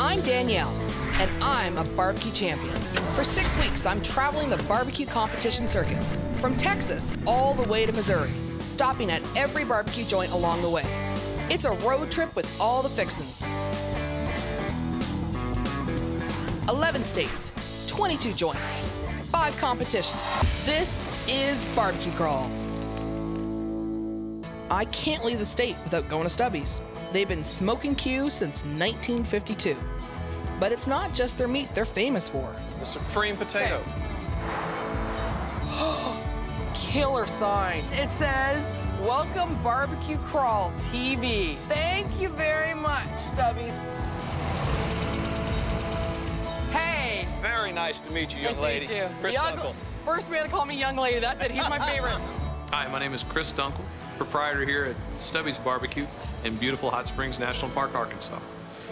I'm Danielle, and I'm a barbecue champion. For 6 weeks, I'm traveling the barbecue competition circuit, from Texas all the way to Missouri, stopping at every barbecue joint along the way. It's a road trip with all the fixins. 11 states, 22 joints, 5 competitions. This is Barbecue Crawl. I can't leave the state without going to Stubby's. They've been smoking Q since 1952. But it's not just their meat they're famous for. The supreme potato. Okay. Killer sign. It says, "Welcome Barbecue Crawl TV." Thank you very much, Stubby's. Hey. Very nice to meet you, young lady. Nice to meet you. Chris Dunkel. First man to call me young lady. That's it. He's my favorite. Hi, my name is Chris Dunkel, proprietor here at Stubby's Bar-B-Cue in beautiful Hot Springs National Park, Arkansas.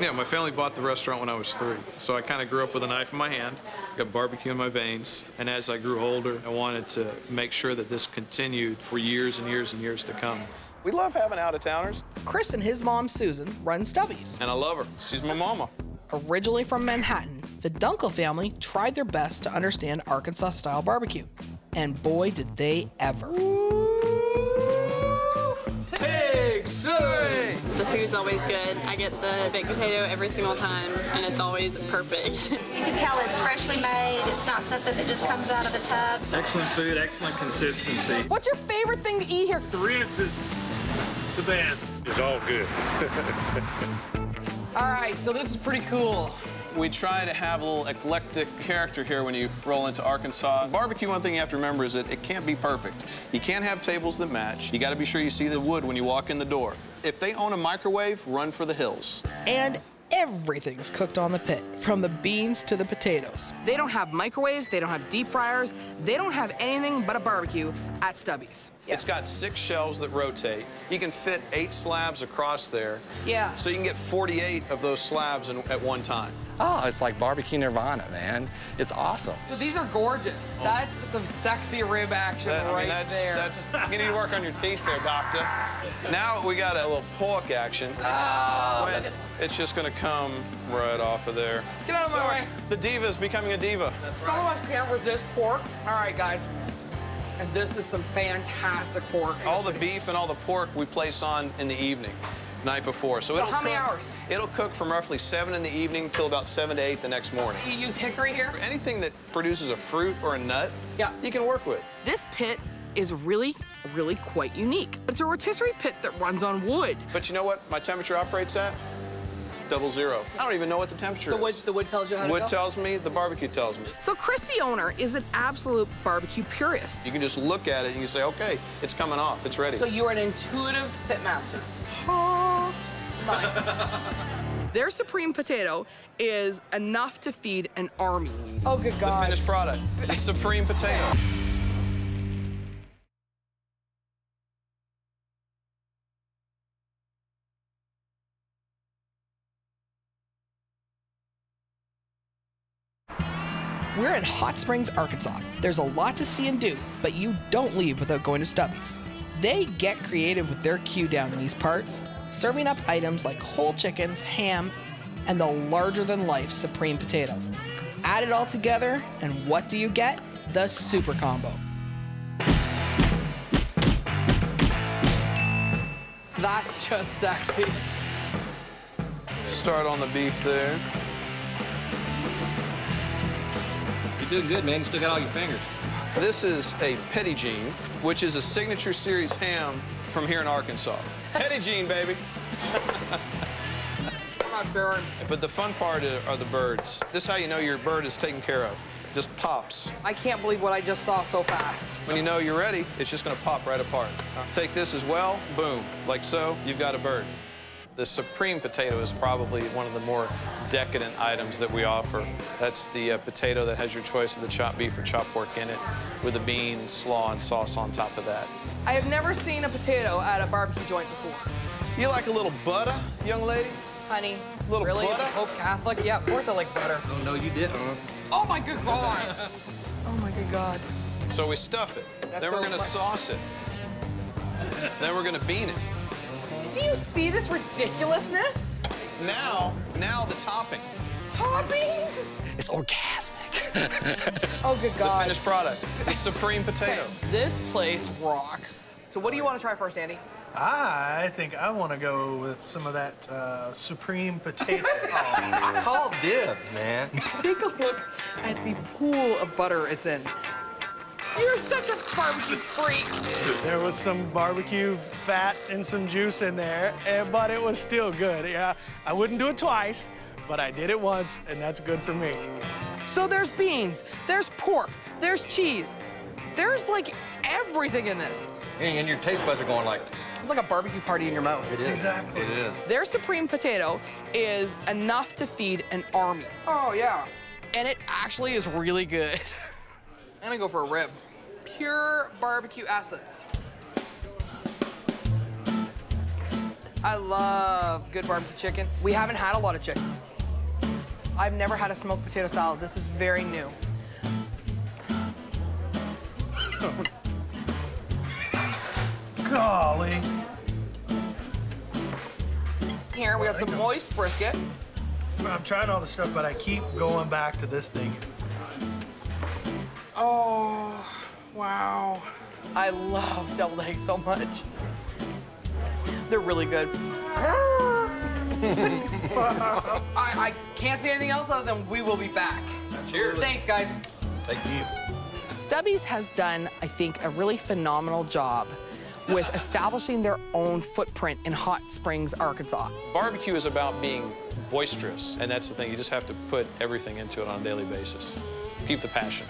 Yeah, my family bought the restaurant when I was 3, so I kind of grew up with a knife in my hand, got barbecue in my veins, and as I grew older, I wanted to make sure that this continued for years and years and years to come. We love having out-of-towners. Chris and his mom, Susan, run Stubby's. And I love her. She's my mama. Originally from Manhattan, the Dunkel family tried their best to understand Arkansas-style barbecue, and boy, did they ever. The food's always good. I get the baked potato every single time, and it's always perfect. You can tell it's freshly made. It's not something that just comes out of the tub. Excellent food, excellent consistency. What's your favorite thing to eat here? The ribs is the best. It's all good. All right, so this is pretty cool. We try to have a little eclectic character here when you roll into Arkansas. Barbecue, one thing you have to remember is that it can't be perfect. You can't have tables that match. You got to be sure you see the wood when you walk in the door. If they own a microwave, run for the hills. And everything's cooked on the pit, from the beans to the potatoes. They don't have microwaves, they don't have deep fryers, they don't have anything but a barbecue at Stubby's. Yeah. It's got 6 shelves that rotate. You can fit 8 slabs across there. Yeah. So you can get 48 of those slabs at one time. Oh, it's like barbecue nirvana, man. It's awesome. So these are gorgeous. Oh. That's some sexy rib action right there. That's, you need to work on your teeth there, doctor. Now we got a little pork action. Oh, it's just gonna come right off of there. Get out of my way. The diva is becoming a diva. Right. Some of us can't resist pork. All right, guys. And this is some fantastic pork. All the beef and all the pork we place on in the evening, night before. So how many hours? It'll cook from roughly 7 in the evening till about 7 to 8 the next morning. You use hickory here? Anything that produces a fruit or a nut, yeah, you can work with. This pit is really quite unique. It's a rotisserie pit that runs on wood. But you know what my temperature operates at? 00. I don't even know what the temperature is. The wood tells you how to tell? Tells me, the barbecue tells me. So Chris, the owner, is an absolute barbecue purist. You can just look at it and you say, okay, it's coming off, it's ready. So you're an intuitive pit master. Oh, nice. Their supreme potato is enough to feed an army. Oh, good God. The finished product, the supreme potato. We're in Hot Springs, Arkansas. There's a lot to see and do, but you don't leave without going to Stubby's. They get creative with their queue down in these parts, serving up items like whole chickens, ham, and the larger-than-life supreme potato. Add it all together, and what do you get? The super combo. That's just sexy. Start on the beef there. You're doing good, man. You still got all your fingers. This is a Petit Jean, which is a signature series ham from here in Arkansas. Petit Jean, baby. I'm not sure. But the fun part are the birds. This is how you know your bird is taken care of. Just pops. I can't believe what I just saw so fast. When you know you're ready, it's just going to pop right apart. Take this as well. Boom. Like so, you've got a bird. The supreme potato is probably one of the more decadent items that we offer. That's the potato that has your choice of the chopped beef or chopped pork in it, with the beans, slaw, and sauce on top of that. I have never seen a potato at a barbecue joint before. You like a little butter, young lady? Honey, a little really? Butter? Hope Catholic? Yeah, of course I like butter. Oh, no, you didn't. Oh, my good God. Oh, my good God. So we stuff it. That's then we're going to sauce it. Then we're going to bean it. Do you see this ridiculousness? Now the topping. Toppings? It's orgasmic. Oh, good God. The finished product. The supreme potato. Okay. This place rocks. So what do you want to try first, Andy? I think I want to go with some of that supreme potato. Oh, call dibs, man. Take a look at the pool of butter it's in. You're such a barbecue freak. There was some barbecue fat and some juice in there, but it was still good. Yeah, I wouldn't do it twice, but I did it once, and that's good for me. So there's beans, there's pork, there's cheese. There's, like, everything in this. And your taste buds are going like... It's like a barbecue party in your mouth. It is. Exactly. It is. Their supreme potato is enough to feed an army. Oh, yeah. And it actually is really good. I'm gonna go for a rib. Pure barbecue assets. I love good barbecue chicken. We haven't had a lot of chicken. I've never had a smoked potato salad. This is very new. Golly. Here, we have some moist brisket. I'm trying all this stuff, but I keep going back to this thing. Oh, wow. I love deviled eggs so much. They're really good. I can't say anything else other than we will be back. Cheers. Thanks, guys. Thank you. Stubby's has done, I think, a really phenomenal job with establishing their own footprint in Hot Springs, Arkansas. Barbecue is about being boisterous, and that's the thing. You just have to put everything into it on a daily basis. Keep the passion.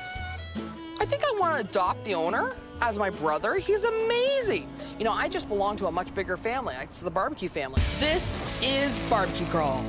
I think I want to adopt the owner as my brother. He's amazing. You know, I just belong to a much bigger family. It's the barbecue family. This is Barbecue Crawl.